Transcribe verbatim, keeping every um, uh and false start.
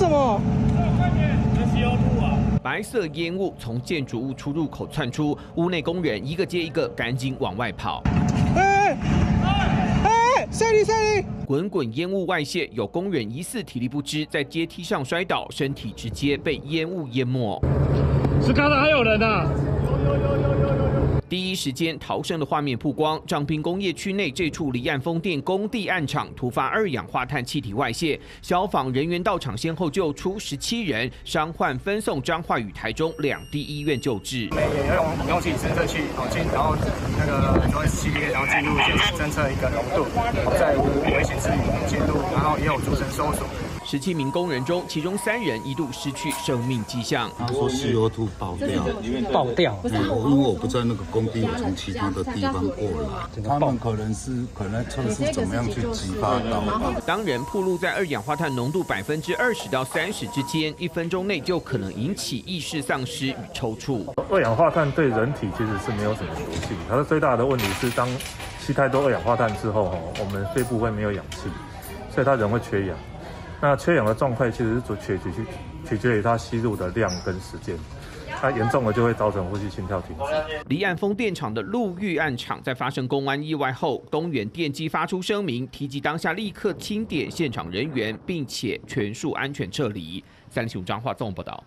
什么？ 白色烟雾从建筑物出入口窜出，屋内工人一个接一个赶紧往外跑。哎哎哎！赛里赛里！滚滚烟雾外泄，有工人疑似体力不支，在阶梯上摔倒，身体直接被烟雾淹没。是刚才还有人呢、啊。有有有有有有有。第一时间逃生的画面曝光，彰滨工业区内这处离岸风电工地岸场突发二氧化碳气体外泄，消防人员到场先后救出十七人，伤患分送彰化与台中两地医院救治。用用气侦测器，然后那个装系列，然后进入侦测一个浓度，在无危险之余进入，然后也有逐层搜索。 十七名工人中，其中三人一度失去生命迹象。他说 C O 二 爆掉，爆掉。嗯、因为我不在那个工地，我从其他的地方过来。他们可能是可能测试怎么样去激发到。当人暴露在二氧化碳浓度百分之二十到三十之间，一分钟内就可能引起意识丧失与抽搐。二氧化碳对人体其实是没有什么毒性，它的最大的问题是当吸太多二氧化碳之后，我们肺部会没有氧气，所以他人会缺氧。 那缺氧的状态其实是取决于取决于它吸入的量跟时间，它严重了就会造成呼吸心跳停止。离岸风电场的陆域岸场在发生工安意外后，东元电机发出声明，提及当下立刻清点现场人员，并且全数安全撤离。三立新闻彰化综合报道。